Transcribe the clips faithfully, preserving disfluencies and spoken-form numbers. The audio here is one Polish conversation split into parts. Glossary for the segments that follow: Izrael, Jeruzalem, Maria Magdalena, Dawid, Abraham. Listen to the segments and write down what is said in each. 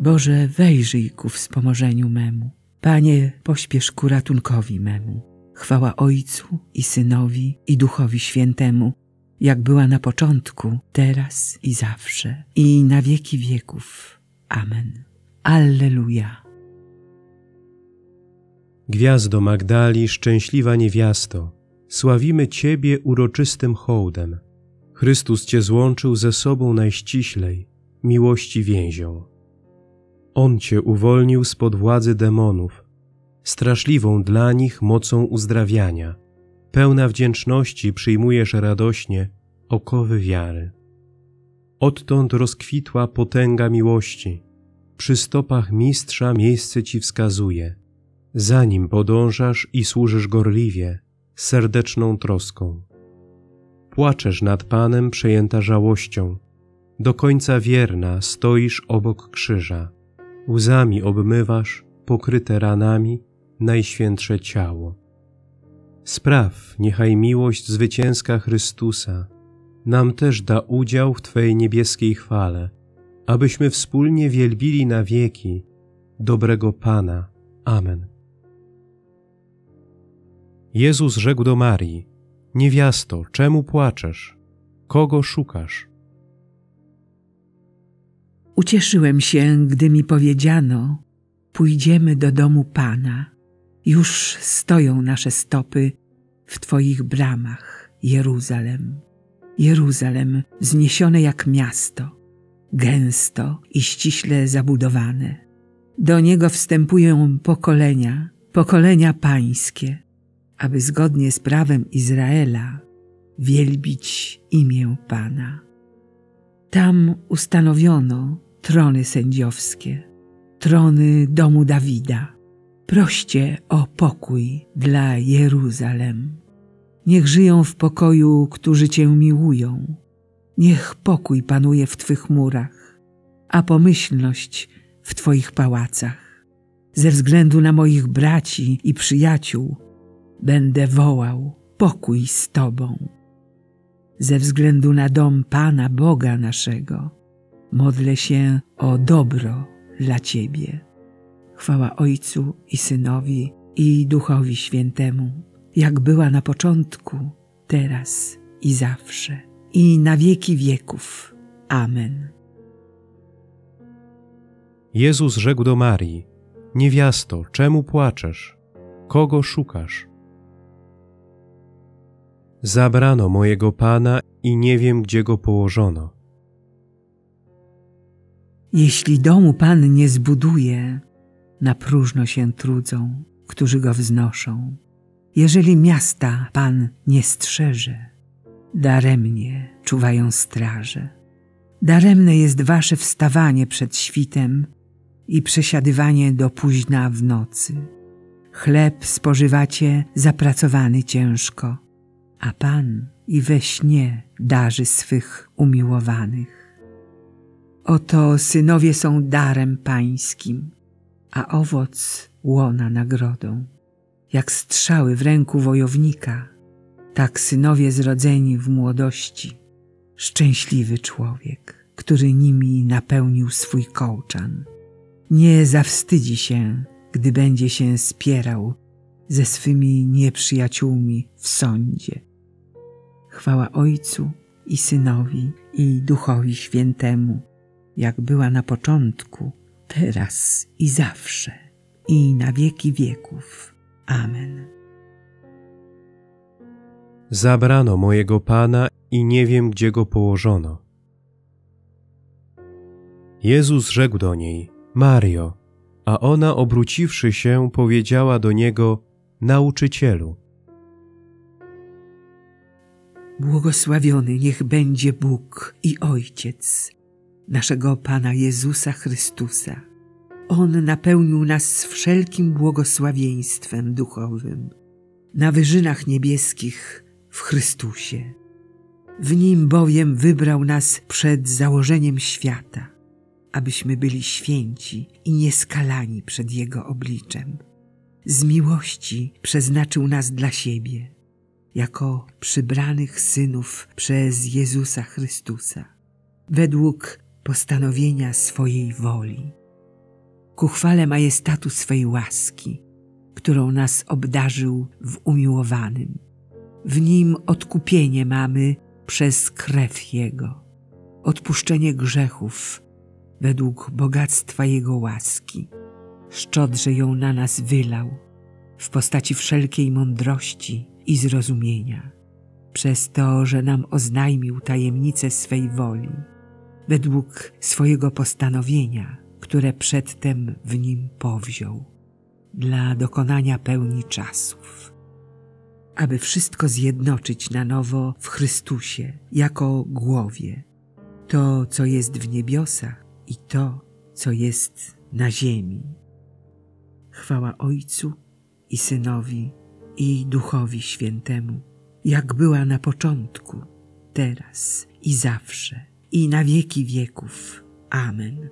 Boże, wejrzyj ku wspomożeniu memu. Panie, pośpiesz ku ratunkowi memu. Chwała Ojcu i Synowi i Duchowi Świętemu, jak była na początku, teraz i zawsze, i na wieki wieków. Amen. Alleluja. Gwiazdo Magdali, szczęśliwa niewiasto, sławimy Ciebie uroczystym hołdem. Chrystus Cię złączył ze sobą najściślej, miłości więzią. On Cię uwolnił spod władzy demonów, straszliwą dla nich mocą uzdrawiania. Pełna wdzięczności przyjmujesz radośnie okowy wiary. Odtąd rozkwitła potęga miłości. Przy stopach mistrza miejsce Ci wskazuje. Za nim podążasz i służysz gorliwie, serdeczną troską. Płaczesz nad Panem przejęta żałością. Do końca wierna stoisz obok krzyża. Łzami obmywasz, pokryte ranami, najświętsze ciało. Spraw, niechaj miłość zwycięska Chrystusa nam też da udział w Twej niebieskiej chwale, abyśmy wspólnie wielbili na wieki dobrego Pana. Amen. Jezus rzekł do Marii: niewiasto, czemu płaczesz? Kogo szukasz? Ucieszyłem się, gdy mi powiedziano: pójdziemy do domu Pana. Już stoją nasze stopy w Twoich bramach, Jeruzalem. Jeruzalem, wzniesione jak miasto, gęsto i ściśle zabudowane. Do niego wstępują pokolenia, pokolenia pańskie, aby zgodnie z prawem Izraela wielbić imię Pana. Tam ustanowiono trony sędziowskie, trony domu Dawida. Proście o pokój dla Jeruzalem. Niech żyją w pokoju, którzy Cię miłują. Niech pokój panuje w Twych murach, a pomyślność w Twoich pałacach. Ze względu na moich braci i przyjaciół będę wołał: pokój z Tobą. Ze względu na dom Pana Boga naszego modlę się o dobro dla Ciebie. Chwała Ojcu i Synowi i Duchowi Świętemu, jak była na początku, teraz i zawsze, i na wieki wieków. Amen. Jezus rzekł do Marii: niewiasto, czemu płaczesz? Kogo szukasz? Zabrano mojego Pana i nie wiem, gdzie Go położono. Jeśli domu Pan nie zbuduje, na próżno się trudzą, którzy Go wznoszą. Jeżeli miasta Pan nie strzeże, daremnie czuwają straże. Daremne jest Wasze wstawanie przed świtem i przesiadywanie do późna w nocy. Chleb spożywacie zapracowany ciężko, a Pan i we śnie darzy swych umiłowanych. Oto synowie są darem Pańskim, a owoc łona nagrodą. Jak strzały w ręku wojownika, tak synowie zrodzeni w młodości. Szczęśliwy człowiek, który nimi napełnił swój kołczan. Nie zawstydzi się, gdy będzie się spierał ze swymi nieprzyjaciółmi w sądzie. Chwała Ojcu i Synowi i Duchowi Świętemu, jak była na początku, teraz i zawsze, i na wieki wieków. Amen. Zabrano mojego Pana i nie wiem, gdzie Go położono. Jezus rzekł do niej: Mario, a ona obróciwszy się, powiedziała do Niego: Nauczycielu. Błogosławiony niech będzie Bóg i Ojciec naszego Pana Jezusa Chrystusa. On napełnił nas wszelkim błogosławieństwem duchowym na wyżynach niebieskich w Chrystusie. W Nim bowiem wybrał nas przed założeniem świata, abyśmy byli święci i nieskalani przed Jego obliczem. Z miłości przeznaczył nas dla siebie, jako przybranych synów przez Jezusa Chrystusa, według postanowienia swojej woli, ku chwale majestatu swej łaski, którą nas obdarzył w umiłowanym. W Nim odkupienie mamy przez krew Jego, odpuszczenie grzechów według bogactwa Jego łaski. Szczodrze ją na nas wylał w postaci wszelkiej mądrości i zrozumienia, przez to, że nam oznajmił tajemnicę swej woli, według swojego postanowienia, które przedtem w Nim powziął, dla dokonania pełni czasów, aby wszystko zjednoczyć na nowo w Chrystusie jako głowie, to, co jest w niebiosach i to, co jest na ziemi. Chwała Ojcu i Synowi, i Duchowi Świętemu, jak była na początku, teraz i zawsze, i na wieki wieków. Amen.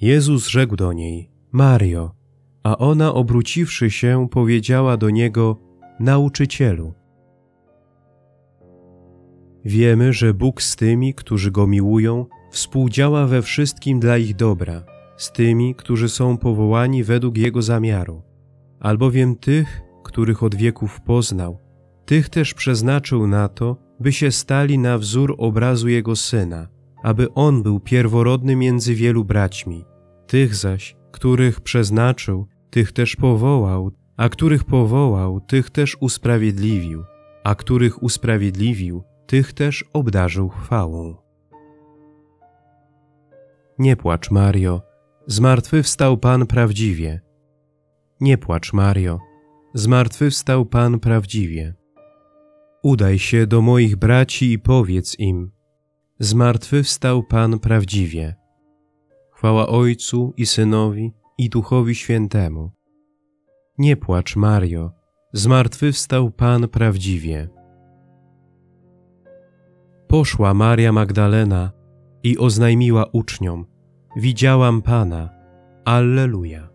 Jezus rzekł do niej: Mario, a ona obróciwszy się, powiedziała do Niego: Nauczycielu. Wiemy, że Bóg z tymi, którzy Go miłują, współdziała we wszystkim dla ich dobra, z tymi, którzy są powołani według Jego zamiaru. Albowiem tych, których od wieków poznał, tych też przeznaczył na to, by się stali na wzór obrazu Jego Syna, aby On był pierworodny między wielu braćmi. Tych zaś, których przeznaczył, tych też powołał, a których powołał, tych też usprawiedliwił, a których usprawiedliwił, tych też obdarzył chwałą. Nie płacz, Mario, zmartwychwstał Pan prawdziwie. Nie płacz, Mario, zmartwychwstał Pan prawdziwie. Udaj się do moich braci i powiedz im: Zmartwychwstał Pan prawdziwie. Chwała Ojcu i Synowi, i Duchowi Świętemu. Nie płacz, Mario, zmartwychwstał Pan prawdziwie. Poszła Maria Magdalena i oznajmiła uczniom: Widziałam Pana. Alleluja.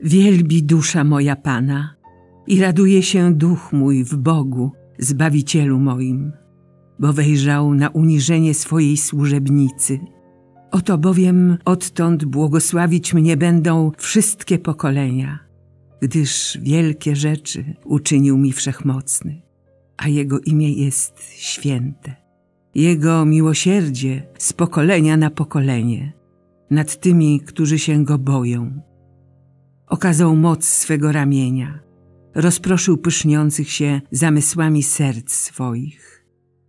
Wielbi dusza moja Pana i raduje się duch mój w Bogu, Zbawicielu moim, bo wejrzał na uniżenie swojej służebnicy. Oto bowiem odtąd błogosławić mnie będą wszystkie pokolenia, gdyż wielkie rzeczy uczynił mi Wszechmocny, a Jego imię jest święte. Jego miłosierdzie z pokolenia na pokolenie nad tymi, którzy się Go boją. Okazał moc swego ramienia, rozproszył pyszniących się zamysłami serc swoich,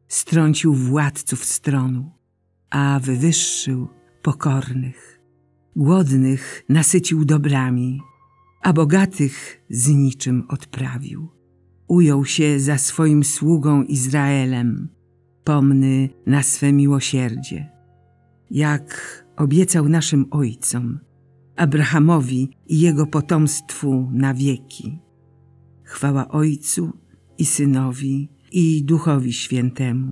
strącił władców stronu, a wywyższył pokornych. Głodnych nasycił dobrami, a bogatych z niczym odprawił. Ujął się za swoim sługą Izraelem, pomny na swe miłosierdzie, jak obiecał naszym ojcom, Abrahamowi i jego potomstwu na wieki. Chwała Ojcu i Synowi, i Duchowi Świętemu,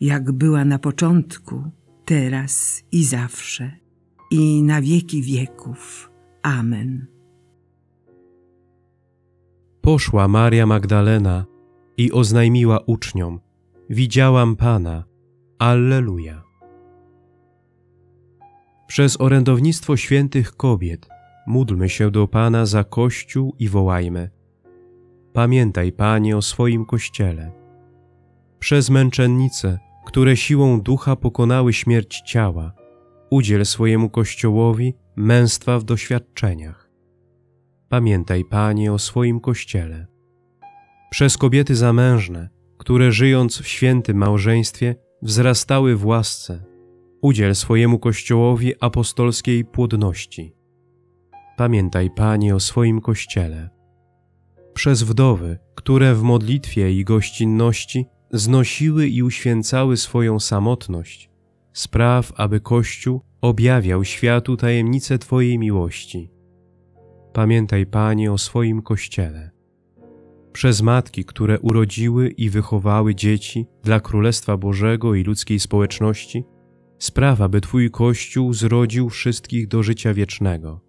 jak była na początku, teraz i zawsze, i na wieki wieków. Amen. Poszła Maria Magdalena i oznajmiła uczniom: Widziałam Pana. Alleluja. Przez orędownictwo świętych kobiet módlmy się do Pana za Kościół i wołajmy: Pamiętaj, Panie, o swoim Kościele. Przez męczennice, które siłą ducha pokonały śmierć ciała, udziel swojemu Kościołowi męstwa w doświadczeniach. Pamiętaj, Panie, o swoim Kościele. Przez kobiety zamężne, które żyjąc w świętym małżeństwie wzrastały w łasce, udziel swojemu Kościołowi apostolskiej płodności. Pamiętaj, Panie, o swoim Kościele. Przez wdowy, które w modlitwie i gościnności znosiły i uświęcały swoją samotność, spraw, aby Kościół objawiał światu tajemnicę Twojej miłości. Pamiętaj, Panie, o swoim Kościele. Przez matki, które urodziły i wychowały dzieci dla Królestwa Bożego i ludzkiej społeczności, spraw, aby Twój Kościół zrodził wszystkich do życia wiecznego.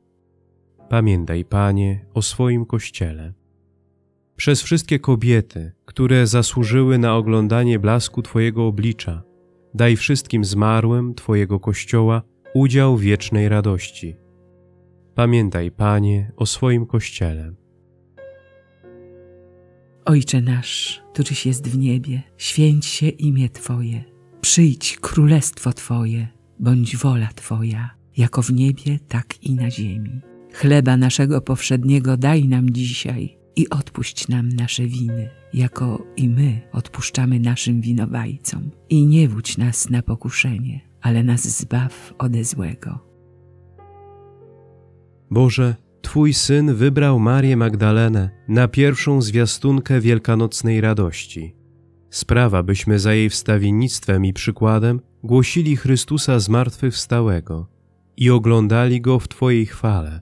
Pamiętaj, Panie, o swoim Kościele. Przez wszystkie kobiety, które zasłużyły na oglądanie blasku Twojego oblicza, daj wszystkim zmarłym Twojego Kościoła udział wiecznej radości. Pamiętaj, Panie, o swoim Kościele. Ojcze nasz, któryś jest w niebie, święć się imię Twoje. Przyjdź królestwo Twoje, bądź wola Twoja, jako w niebie, tak i na ziemi. Chleba naszego powszedniego daj nam dzisiaj i odpuść nam nasze winy, jako i my odpuszczamy naszym winowajcom. I nie wódź nas na pokuszenie, ale nas zbaw ode złego. Boże, Twój Syn wybrał Marię Magdalenę na pierwszą zwiastunkę wielkanocnej radości. Sprawa, byśmy za jej wstawiennictwem i przykładem głosili Chrystusa zmartwychwstałego i oglądali Go w Twojej chwale,